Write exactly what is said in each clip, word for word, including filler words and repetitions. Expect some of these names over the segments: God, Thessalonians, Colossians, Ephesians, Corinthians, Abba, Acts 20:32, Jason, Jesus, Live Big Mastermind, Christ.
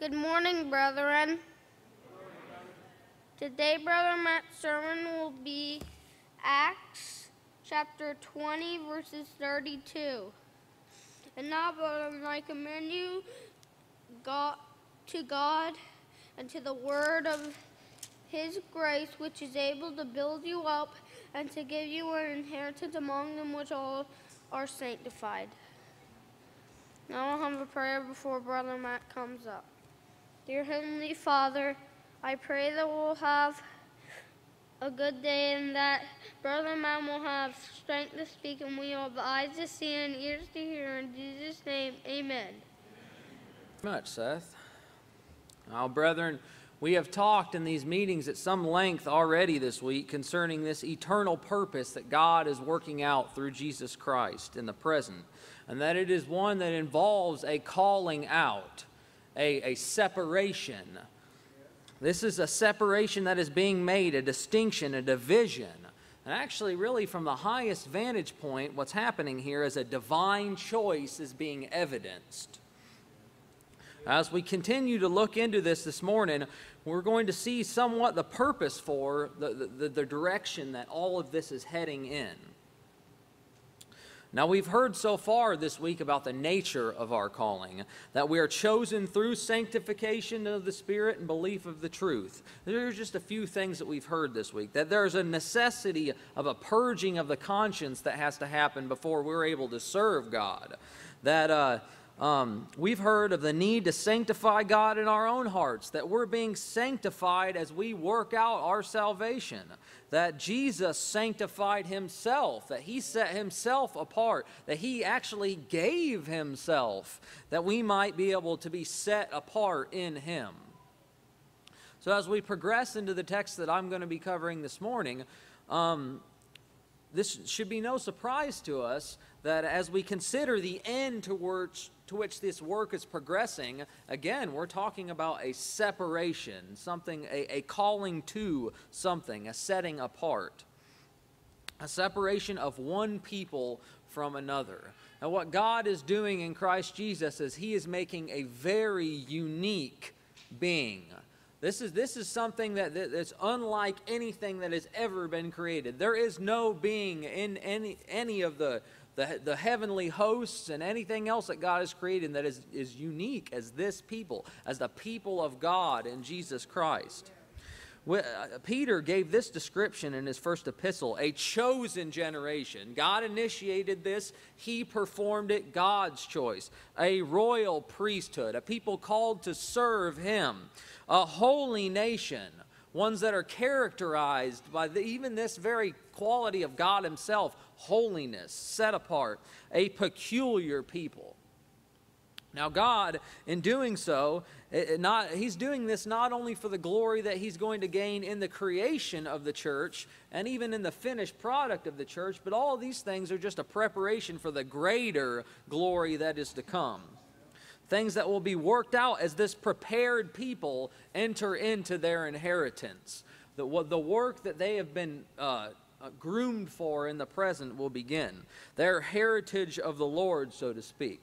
Good morning, brethren. Good morning, brother. Today, Brother Matt's sermon will be Acts chapter twenty, verses thirty-two. And now, brethren, I commend you God, to God and to the word of his grace, which is able to build you up and to give you an inheritance among them which all are sanctified. Now I'll have a prayer before Brother Matt comes up. Dear Heavenly Father, I pray that we'll have a good day and that Brother Man will have strength to speak and we will have eyes to see and ears to hear. In Jesus' name, amen. Thank you much, Seth. Now, brethren, we have talked in these meetings at some length already this week concerning this eternal purpose that God is working out through Jesus Christ in the present, and that it is one that involves a calling out. A, a separation. This is a separation that is being made, a distinction, a division. And actually, really, from the highest vantage point, what's happening here is a divine choice is being evidenced. As we continue to look into this this morning, we're going to see somewhat the purpose for the, the, the direction that all of this is heading in. Now, we've heard so far this week about the nature of our calling, that we are chosen through sanctification of the Spirit and belief of the truth. There's just a few things that we've heard this week, that there's a necessity of a purging of the conscience that has to happen before we're able to serve God, that uh, um, we've heard of the need to sanctify God in our own hearts, that we're being sanctified as we work out our salvation, that Jesus sanctified himself, that he set himself apart, that he actually gave himself, that we might be able to be set apart in him. So as we progress into the text that I'm going to be covering this morning, um, this should be no surprise to us that as we consider the end to which, to which this work is progressing, again, we're talking about a separation, something, a, a calling to something, a setting apart, a separation of one people from another. And what God is doing in Christ Jesus is he is making a very unique being. This is, this is something that, that, that's unlike anything that has ever been created. There is no being in any, any of the, the, the heavenly hosts and anything else that God has created that is, is unique as this people, as the people of God in Jesus Christ. We, uh, Peter gave this description in his first epistle, a chosen generation. God initiated this. He performed it. God's choice. A royal priesthood, a people called to serve him. A holy nation, ones that are characterized by the, even this very quality of God himself, holiness, set apart, a peculiar people. Now God, in doing so, it, not, he's doing this not only for the glory that he's going to gain in the creation of the church and even in the finished product of the church, but all these things are just a preparation for the greater glory that is to come. Things that will be worked out as this prepared people enter into their inheritance. The, the work that they have been uh, groomed for in the present will begin. Their heritage of the Lord, so to speak.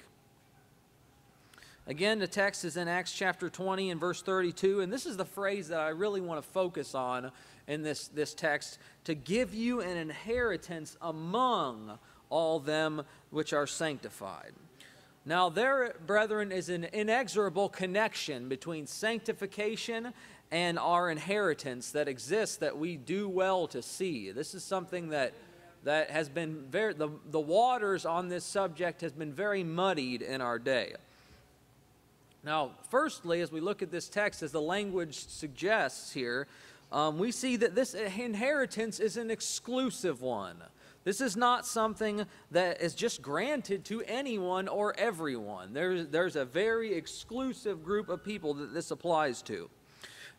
Again, the text is in Acts chapter twenty and verse thirty-two, and this is the phrase that I really want to focus on in this, this text, to give you an inheritance among all them which are sanctified. Now there, brethren, is an inexorable connection between sanctification and our inheritance that exists that we do well to see. This is something that, that has been very, the, the waters on this subject has been very muddied in our day. Now, firstly, as we look at this text, as the language suggests here, um, we see that this inheritance is an exclusive one. This is not something that is just granted to anyone or everyone. There's, there's a very exclusive group of people that this applies to.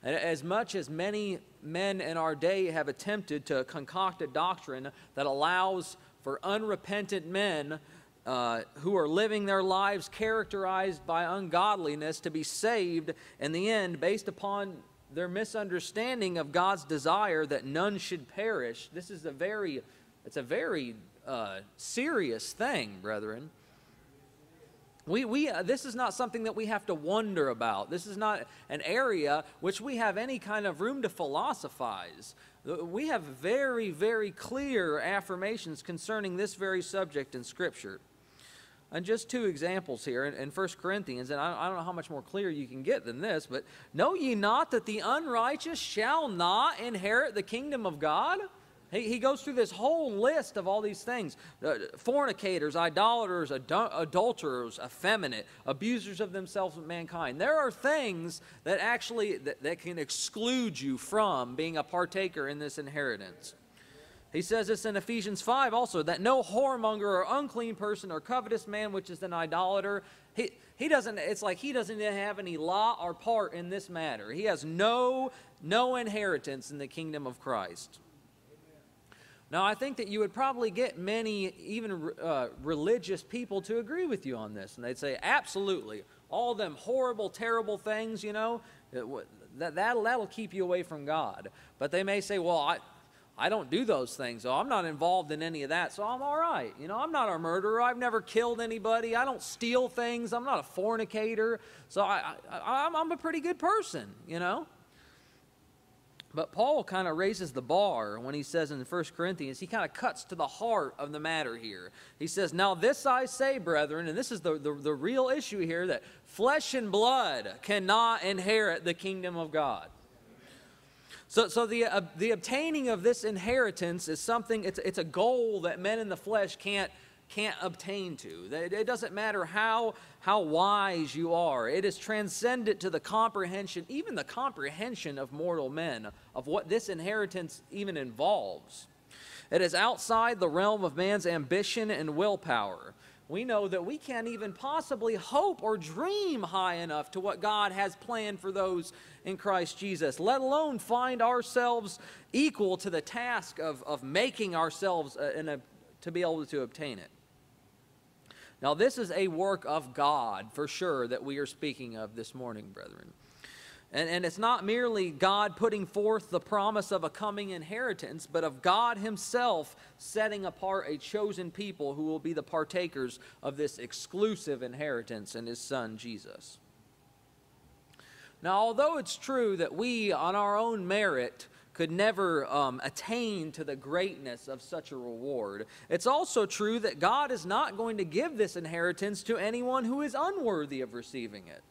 And as much as many men in our day have attempted to concoct a doctrine that allows for unrepentant men uh, who are living their lives characterized by ungodliness to be saved in the end based upon their misunderstanding of God's desire that none should perish, this is a very... It's a very uh, serious thing, brethren. We, we, uh, this is not something that we have to wonder about. This is not an area which we have any kind of room to philosophize. We have very, very clear affirmations concerning this very subject in Scripture. And just two examples here in, in First Corinthians, and I, I don't know how much more clear you can get than this, but know ye not that the unrighteous shall not inherit the kingdom of God? He, he goes through this whole list of all these things. Uh, fornicators, idolaters, adu adulterers, effeminate, abusers of themselves and mankind. There are things that actually that, that can exclude you from being a partaker in this inheritance. He says this in Ephesians five also, that no whoremonger or unclean person or covetous man, which is an idolater, he, he doesn't, it's like he doesn't have any law or part in this matter. He has no, no inheritance in the kingdom of Christ. Now, I think that you would probably get many even uh, religious people to agree with you on this. And they'd say, absolutely, all them horrible, terrible things, you know, that, that'll, that'll keep you away from God. But they may say, well, I, I don't do those things. Oh, I'm not involved in any of that, so I'm all right. You know, I'm not a murderer. I've never killed anybody. I don't steal things. I'm not a fornicator. So I, I, I'm, I'm a pretty good person, you know. But Paul kind of raises the bar when he says in First Corinthians, he kind of cuts to the heart of the matter here. He says, now this I say, brethren, and this is the, the, the real issue here, that flesh and blood cannot inherit the kingdom of God. So, so the, uh, the obtaining of this inheritance is something, it's, it's a goal that men in the flesh can't, can't obtain to. It, it doesn't matter how, how wise you are. It is transcendent to the comprehension, even the comprehension of mortal men, of what this inheritance even involves. It is outside the realm of man's ambition and willpower. We know that we can't even possibly hope or dream high enough to what God has planned for those in Christ Jesus, let alone find ourselves equal to the task of, of making ourselves in a, to be able to obtain it. Now, this is a work of God, for sure, that we are speaking of this morning, brethren. And, and it's not merely God putting forth the promise of a coming inheritance, but of God himself setting apart a chosen people who will be the partakers of this exclusive inheritance in his son, Jesus. Now, although it's true that we, on our own merit, could never um, attain to the greatness of such a reward, it's also true that God is not going to give this inheritance to anyone who is unworthy of receiving it.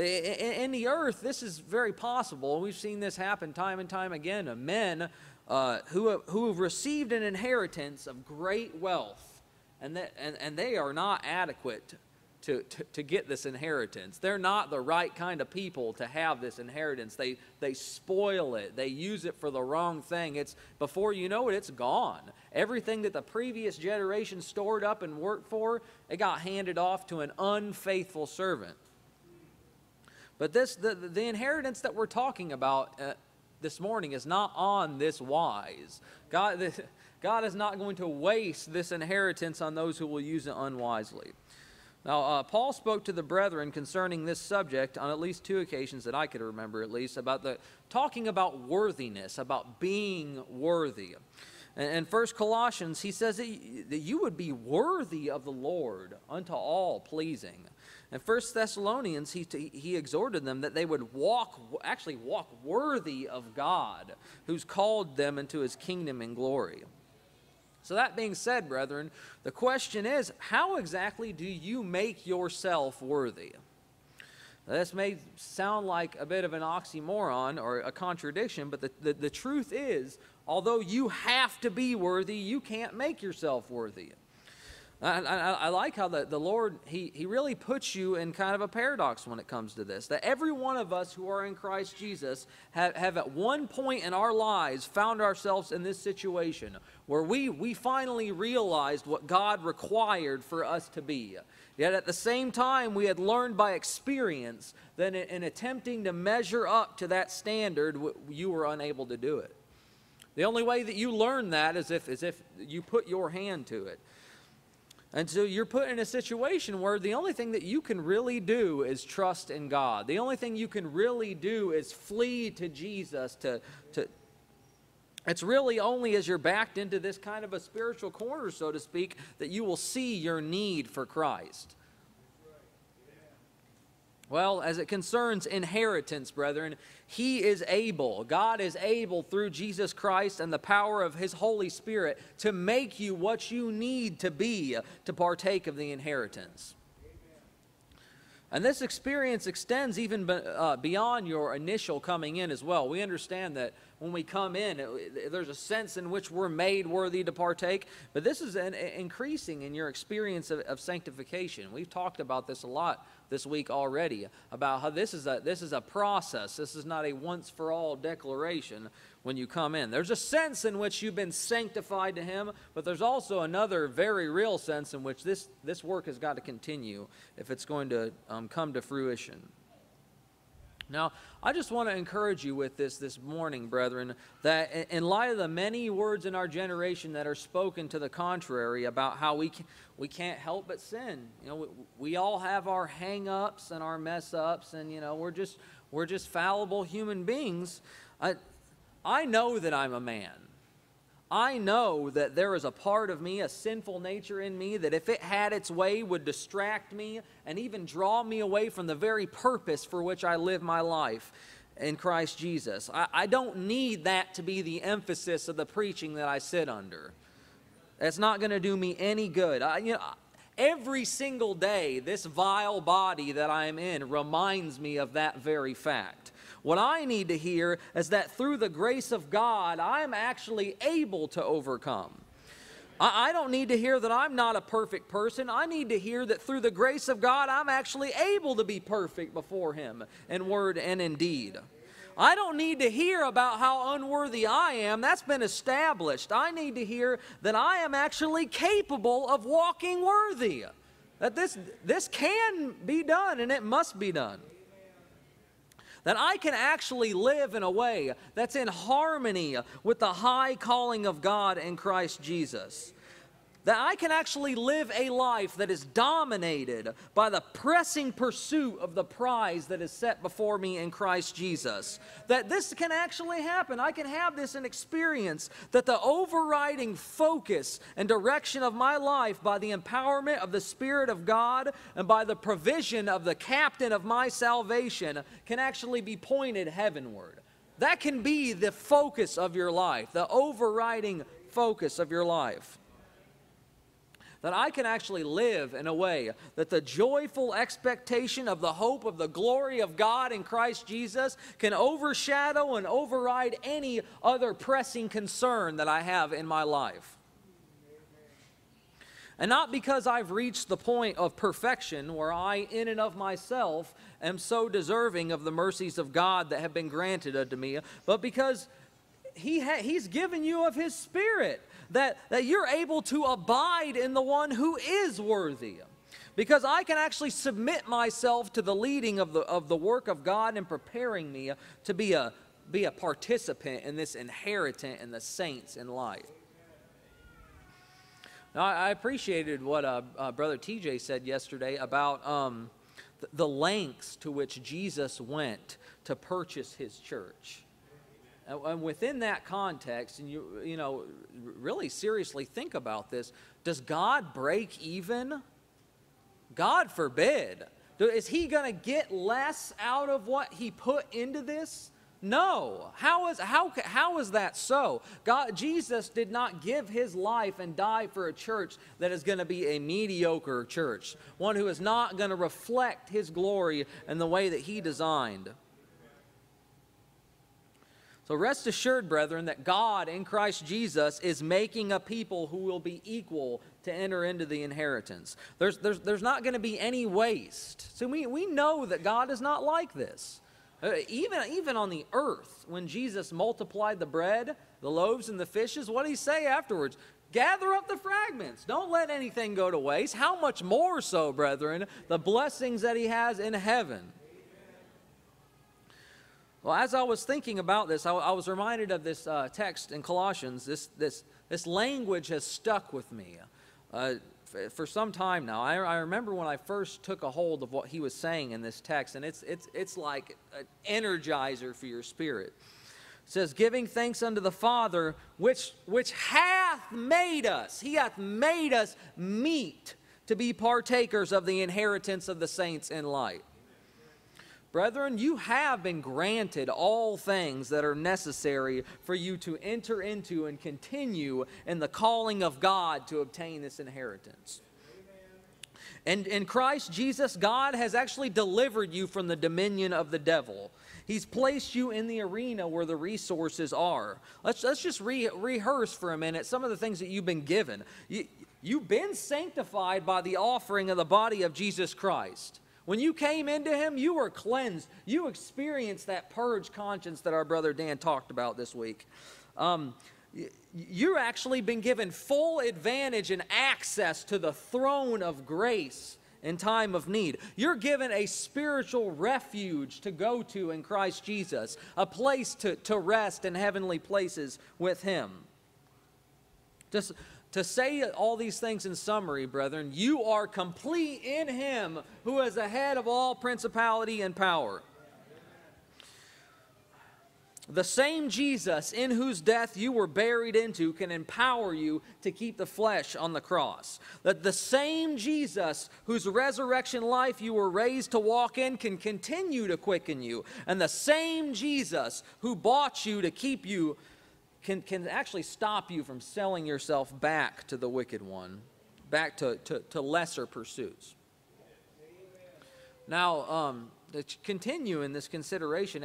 In the earth, this is very possible. We've seen this happen time and time again. Men uh, who, who have received an inheritance of great wealth, and, that, and, and they are not adequate to, to, to get this inheritance. They're not the right kind of people to have this inheritance. They, they spoil it. They use it for the wrong thing. It's, before you know it, it's gone. Everything that the previous generation stored up and worked for, it got handed off to an unfaithful servant. But this, the, the inheritance that we're talking about uh, this morning is not on this wise. God, the, God is not going to waste this inheritance on those who will use it unwisely. Now, uh, Paul spoke to the brethren concerning this subject on at least two occasions that I could remember, at least, about the talking about worthiness, about being worthy. In First Colossians, he says that you would be worthy of the Lord unto all pleasing. In First Thessalonians, he, he exhorted them that they would walk, actually walk worthy of God, who's called them into his kingdom and glory. So that being said, brethren, the question is, how exactly do you make yourself worthy? Now, this may sound like a bit of an oxymoron or a contradiction, but the, the, the truth is, although you have to be worthy, you can't make yourself worthy. I, I, I like how the, the Lord, he, he really puts you in kind of a paradox when it comes to this, that every one of us who are in Christ Jesus have, have at one point in our lives found ourselves in this situation where we, we finally realized what God required for us to be. Yet at the same time, we had learned by experience that in, in attempting to measure up to that standard, you were unable to do it. The only way that you learn that is if, is if you put your hand to it. And so you're put in a situation where the only thing that you can really do is trust in God. The only thing you can really do is flee to Jesus. To, to, it's really only as you're backed into this kind of a spiritual corner, so to speak, that you will see your need for Christ. Well, as it concerns inheritance, brethren, he is able, God is able through Jesus Christ and the power of his Holy Spirit to make you what you need to be to partake of the inheritance. Amen. And this experience extends even be, uh, beyond your initial coming in as well. We understand that when we come in, it, there's a sense in which we're made worthy to partake, but this is an, increasing in your experience of, of sanctification. We've talked about this a lot this week already, about how this is a this is a process. This is not a once for all declaration when you come in. There's a sense in which you've been sanctified to him, but there's also another very real sense in which this this work has got to continue if it's going to um, come to fruition. Now, I just want to encourage you with this this morning, brethren, that in light of the many words in our generation that are spoken to the contrary about how we can, we can't help but sin. You know, we, we all have our hang-ups and our mess-ups, and you know, we're just we're just fallible human beings. I I know that I'm a man. I know that there is a part of me, a sinful nature in me, that if it had its way would distract me and even draw me away from the very purpose for which I live my life in Christ Jesus. I, I don't need that to be the emphasis of the preaching that I sit under. That's not going to do me any good. I, you know, every single day, this vile body that I am in reminds me of that very fact. What I need to hear is that through the grace of God, I'm actually able to overcome. I, I don't need to hear that I'm not a perfect person. I need to hear that through the grace of God, I'm actually able to be perfect before him in word and in deed. I don't need to hear about how unworthy I am. That's been established. I need to hear that I am actually capable of walking worthy. That this, this can be done and it must be done. That I can actually live in a way that's in harmony with the high calling of God in Christ Jesus. That I can actually live a life that is dominated by the pressing pursuit of the prize that is set before me in Christ Jesus. That this can actually happen. I can have this in experience, that the overriding focus and direction of my life by the empowerment of the Spirit of God and by the provision of the captain of my salvation can actually be pointed heavenward. That can be the focus of your life, the overriding focus of your life. That I can actually live in a way that the joyful expectation of the hope of the glory of God in Christ Jesus can overshadow and override any other pressing concern that I have in my life. And not because I've reached the point of perfection where I, in and of myself, am so deserving of the mercies of God that have been granted unto me, but because He ha he's given you of his Spirit, that, that you're able to abide in the one who is worthy. Because I can actually submit myself to the leading of the, of the work of God and preparing me to be a, be a participant in this inheritance in the saints in life. Now, I, I appreciated what uh, uh, Brother T J said yesterday about um, th the lengths to which Jesus went to purchase his church. And within that context, and you, you know, really seriously think about this, does God break even? God forbid. Is he going to get less out of what he put into this? No. How is, how, how is that so? God, Jesus did not give his life and die for a church that is going to be a mediocre church, one who is not going to reflect his glory in the way that he designed. So rest assured, brethren, that God in Christ Jesus is making a people who will be equal to enter into the inheritance. There's, there's, there's not going to be any waste. So we, we know that God is not like this. Uh, even, even on the earth, when Jesus multiplied the bread, the loaves, and the fishes, what did he say afterwards? Gather up the fragments. Don't let anything go to waste. How much more so, brethren, the blessings that he has in heaven. Well, as I was thinking about this, I, I was reminded of this uh, text in Colossians. This, this, this language has stuck with me uh, for some time now. I, I remember when I first took a hold of what he was saying in this text, and it's, it's, it's like an energizer for your spirit. It says, giving thanks unto the Father, which, which hath made us. He hath made us meet to be partakers of the inheritance of the saints in light. Brethren, you have been granted all things that are necessary for you to enter into and continue in the calling of God to obtain this inheritance. And in Christ Jesus, God has actually delivered you from the dominion of the devil. He's placed you in the arena where the resources are. Let's, let's just re rehearse for a minute some of the things that you've been given. You, you've been sanctified by the offering of the body of Jesus Christ. When you came into him, you were cleansed. You experienced that purge conscience that our brother Dan talked about this week. Um, you've actually been given full advantage and access to the throne of grace in time of need. You're given a spiritual refuge to go to in Christ Jesus, a place to, to rest in heavenly places with him. Just to say all these things in summary, brethren, you are complete in him who is the head of all principality and power. The same Jesus in whose death you were buried into can empower you to keep the flesh on the cross. That the same Jesus whose resurrection life you were raised to walk in can continue to quicken you. And the same Jesus who bought you to keep you can, can actually stop you from selling yourself back to the wicked one, back to, to, to lesser pursuits. Now, um... to continue in this consideration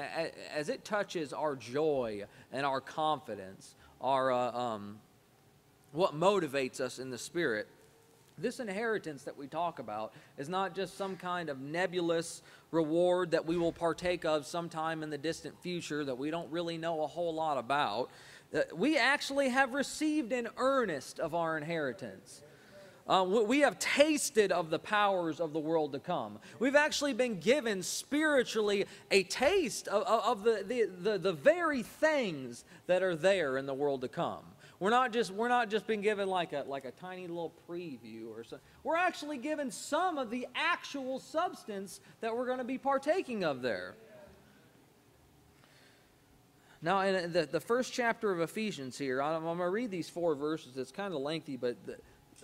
as it touches our joy and our confidence, our uh, um, what motivates us in the Spirit. This inheritance that we talk about is not just some kind of nebulous reward that we will partake of sometime in the distant future that we don't really know a whole lot about. We actually have received an earnest of our inheritance. Uh, we have tasted of the powers of the world to come. We've actually been given spiritually a taste of, of the, the, the, the very things that are there in the world to come. We're not just, we're not just being given like a, like a tiny little preview or something. We're actually given some of the actual substance that we're going to be partaking of there. Now, in the, the first chapter of Ephesians here, I'm, I'm going to read these four verses. It's kind of lengthy, but... The,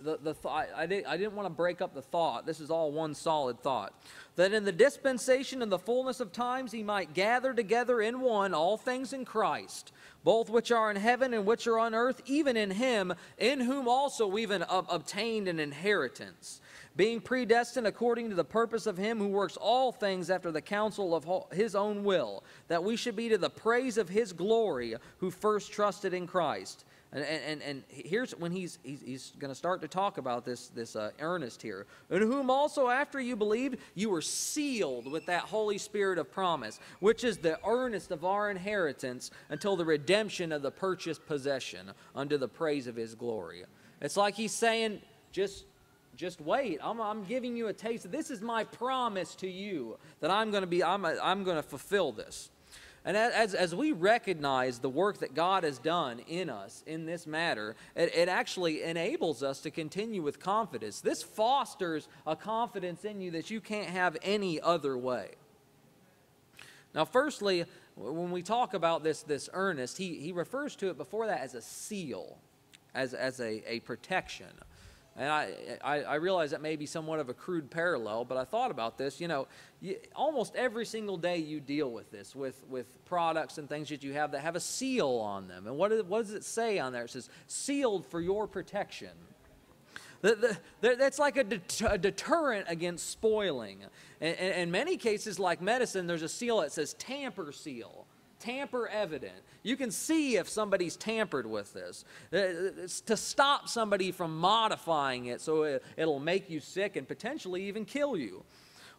The, the thought, I, did, I didn't want to break up the thought. This is all one solid thought. That in the dispensation and the fullness of times he might gather together in one all things in Christ, both which are in heaven and which are on earth, even in him, in whom also we've an, uh, obtained an inheritance, being predestined according to the purpose of him who works all things after the counsel of his own will, that we should be to the praise of his glory who first trusted in Christ. And, and, and here's when he's, he's, he's going to start to talk about this, this uh, earnest here. In whom also after you believed, you were sealed with that Holy Spirit of promise, which is the earnest of our inheritance until the redemption of the purchased possession unto the praise of his glory. It's like he's saying, just, just wait. I'm, I'm giving you a taste. This is my promise to you that I'm going to be, I'm, I'm going to fulfill this. And as, as we recognize the work that God has done in us in this matter, it, it actually enables us to continue with confidence. This fosters a confidence in you that you can't have any other way. Now, firstly, when we talk about this, this earnest, he, he refers to it before that as a seal, as, as a, a protection. And I, I, I realize that may be somewhat of a crude parallel, but I thought about this. You know, you, almost every single day you deal with this, with, with products and things that you have that have a seal on them. And what, is, what does it say on there? It says, sealed for your protection. The, the, that's like a, det a deterrent against spoiling. And, and in many cases, like medicine, there's a seal that says tamper seal. Tamper evident. You can see if somebody's tampered with this. It's to stop somebody from modifying it so it, it'll make you sick and potentially even kill you.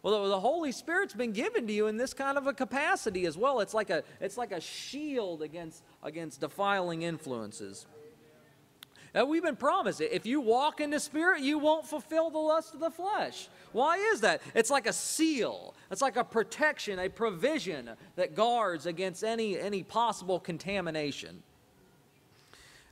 Well, the Holy Spirit's been given to you in this kind of a capacity as well. It's like a, it's like a shield against, against defiling influences. And we've been promised it. If you walk in the Spirit, you won't fulfill the lust of the flesh. Why is that? It's like a seal. It's like a protection, a provision that guards against any, any possible contamination.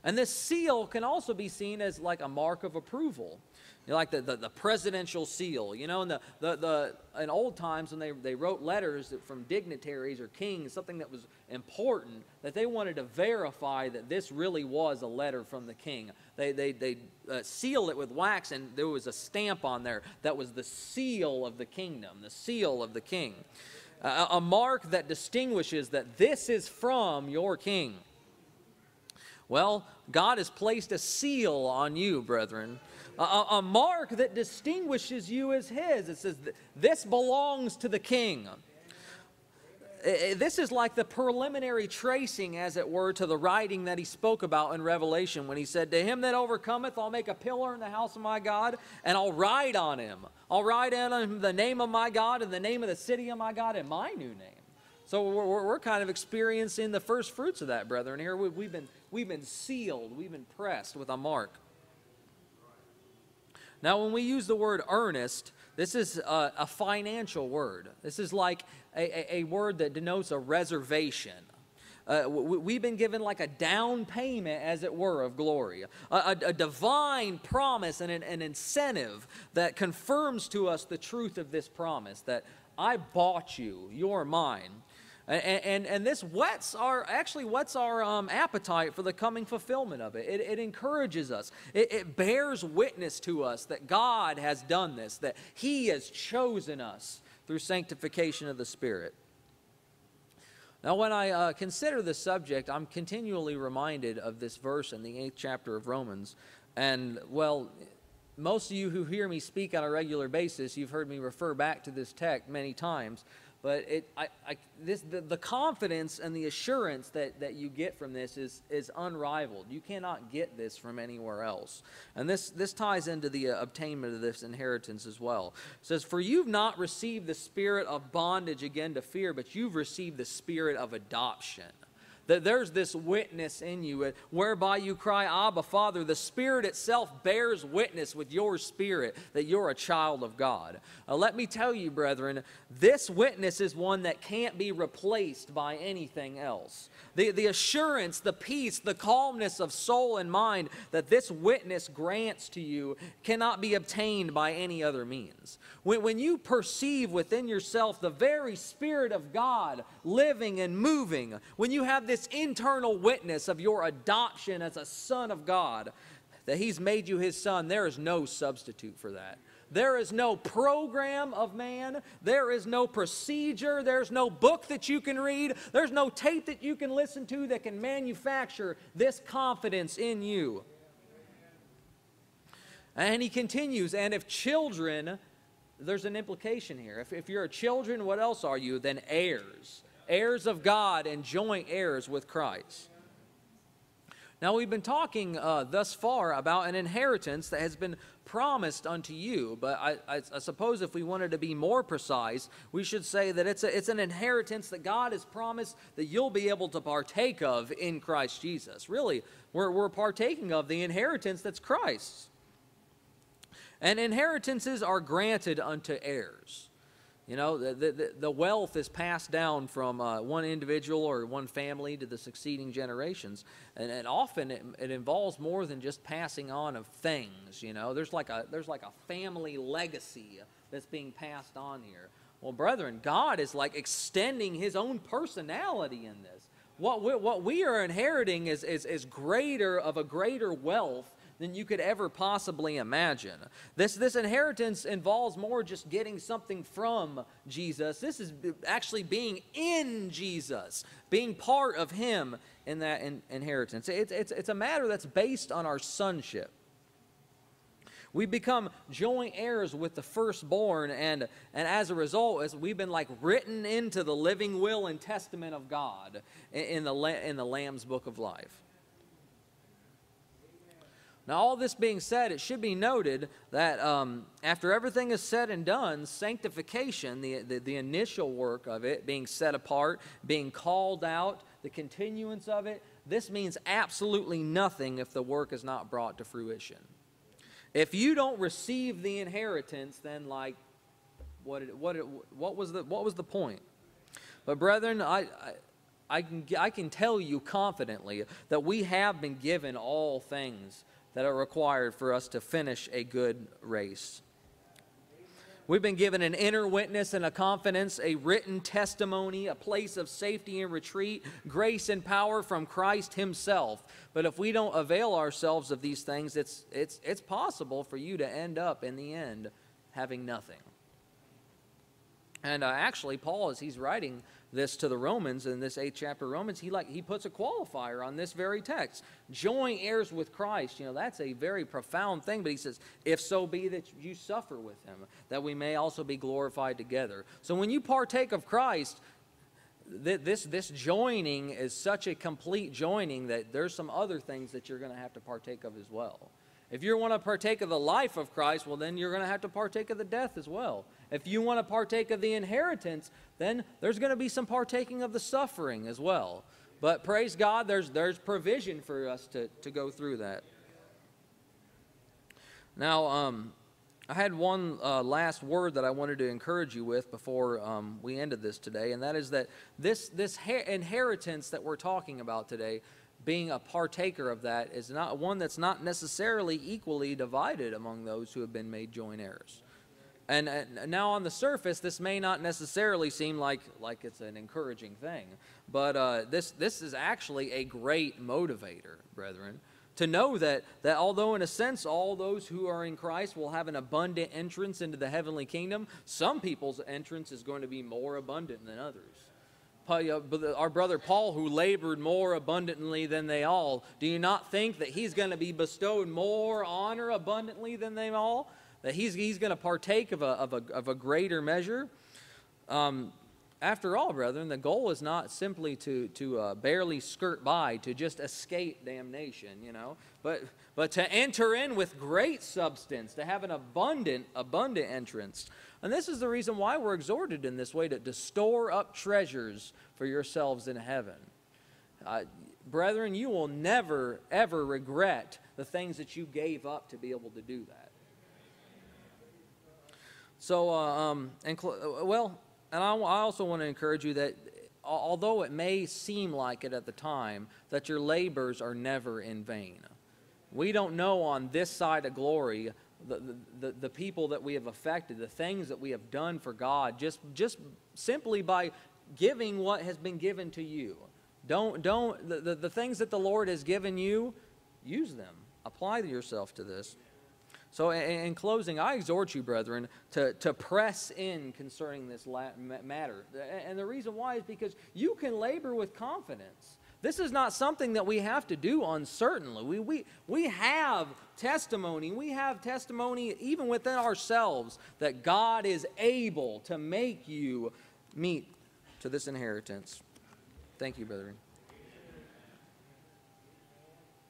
And this seal can also be seen as like a mark of approval. You know, like the, the, the presidential seal. You know, in, the, the, the, in old times when they, they wrote letters from dignitaries or kings, something that was important, that they wanted to verify that this really was a letter from the king. They, they, they uh, sealed it with wax, and there was a stamp on there that was the seal of the kingdom, the seal of the king. a, a mark that distinguishes that this is from your king. Well, God has placed a seal on you, brethren, a, a mark that distinguishes you as his. It says, this belongs to the king. This is like the preliminary tracing, as it were, to the writing that he spoke about in Revelation when he said, to him that overcometh, I'll make a pillar in the house of my God, and I'll write on him. I'll write on him the name of my God and the name of the city of my God and my new name. So we're, we're kind of experiencing the first fruits of that, brethren. Here we, we've been, we've been sealed. We've been pressed with a mark. Now, when we use the word earnest, this is a, a financial word. This is like a, a, a word that denotes a reservation. Uh, we, we've been given like a down payment, as it were, of glory. A, a, a divine promise and an, an incentive that confirms to us the truth of this promise, that I bought you, you're mine. And, and, and this whets our, actually whets our um, appetite for the coming fulfillment of it. It, it encourages us. It, it bears witness to us that God has done this, that he has chosen us through sanctification of the Spirit. Now, when I uh, consider this subject, I'm continually reminded of this verse in the eighth chapter of Romans. And, well, most of you who hear me speak on a regular basis, you've heard me refer back to this text many times. But it, I, I, this, the, the confidence and the assurance that, that you get from this is, is unrivaled. You cannot get this from anywhere else. And this, this ties into the uh, obtainment of this inheritance as well. It says, for you've not received the spirit of bondage again to fear, but you've received the spirit of adoption. That there's this witness in you whereby you cry, Abba, Father. The Spirit itself bears witness with your spirit that you're a child of God. Uh, let me tell you, brethren, this witness is one that can't be replaced by anything else. The, the assurance, the peace, the calmness of soul and mind that this witness grants to you cannot be obtained by any other means. When, when you perceive within yourself the very Spirit of God living and moving, when you have this this internal witness of your adoption as a son of God, that he's made you his son, there is no substitute for that. There is no program of man. There is no procedure. There's no book that you can read. There's no tape that you can listen to that can manufacture this confidence in you. And he continues, and if children, there's an implication here. If, if you're a children, what else are you? Then heirs. Heirs of God and joint heirs with Christ. Now, we've been talking uh, thus far about an inheritance that has been promised unto you, but I, I, I suppose if we wanted to be more precise, we should say that it's, a, it's an inheritance that God has promised that you'll be able to partake of in Christ Jesus. Really, we're, we're partaking of the inheritance that's Christ's. And inheritances are granted unto heirs. You know, the, the, the wealth is passed down from uh, one individual or one family to the succeeding generations. And, and often it, it involves more than just passing on of things, you know. There's like, a, there's like a family legacy that's being passed on here. Well, brethren, God is like extending his own personality in this. What we, what we are inheriting is, is, is greater of a greater wealth than you could ever possibly imagine. This, this inheritance involves more just getting something from Jesus. This is actually being in Jesus, being part of him in that in, inheritance. It's, it's, it's a matter that's based on our sonship. We become joint heirs with the firstborn, and, and as a result, as we've been like written into the living will and testament of God in, in, the, in the Lamb's Book of Life. Now, all this being said, it should be noted that um, after everything is said and done, sanctification, the, the, the initial work of it, being set apart, being called out, the continuance of it, this means absolutely nothing if the work is not brought to fruition. If you don't receive the inheritance, then like, what, it, what, it, what, was, the, what was the point? But brethren, I... I I can, I can tell you confidently that we have been given all things that are required for us to finish a good race. We've been given an inner witness and a confidence, a written testimony, a place of safety and retreat, grace and power from Christ himself. But if we don't avail ourselves of these things, it's, it's, it's possible for you to end up in the end having nothing. And uh, actually, Paul, as he's writing this to the Romans, in this eighth chapter of Romans, he like he puts a qualifier on this very text. Joint heirs with Christ, you know, that's a very profound thing. But he says, if so be that you suffer with him, that we may also be glorified together. So when you partake of Christ, th this, this joining is such a complete joining that there's some other things that you're going to have to partake of as well. If you want to partake of the life of Christ, well, then you're going to have to partake of the death as well. If you want to partake of the inheritance, then there's going to be some partaking of the suffering as well. But praise God, there's, there's provision for us to, to go through that. Now, um, I had one uh, last word that I wanted to encourage you with before um, we ended this today, and that is that this, this inheritance that we're talking about today, being a partaker of that, is not one that's not necessarily equally divided among those who have been made joint heirs. And, and now on the surface, this may not necessarily seem like, like it's an encouraging thing, but uh, this, this is actually a great motivator, brethren, to know that, that although in a sense all those who are in Christ will have an abundant entrance into the heavenly kingdom, some people's entrance is going to be more abundant than others. Our brother Paul, who labored more abundantly than they all, do you not think that he's going to be bestowed more honor abundantly than they all? That he's, he's going to partake of a, of a, of a greater measure? Um, after all, brethren, the goal is not simply to, to uh, barely skirt by, to just escape damnation, you know, but, but to enter in with great substance, to have an abundant, abundant entrance. And this is the reason why we're exhorted in this way to, to store up treasures for yourselves in heaven. Uh, brethren, you will never, ever regret the things that you gave up to be able to do that. So, uh, um, and well, and I, I also want to encourage you that although it may seem like it at the time, that your labors are never in vain. We don't know on this side of glory The, the, the people that we have affected, the things that we have done for God, just, just simply by giving what has been given to you. Don't, don't, the, the, the things that the Lord has given you, use them. Apply yourself to this. So in, in closing, I exhort you, brethren, to, to press in concerning this matter. And the reason why is because you can labor with confidence. This is not something that we have to do uncertainly. We, we, we have testimony. We have testimony even within ourselves that God is able to make you meet to this inheritance. Thank you, brethren.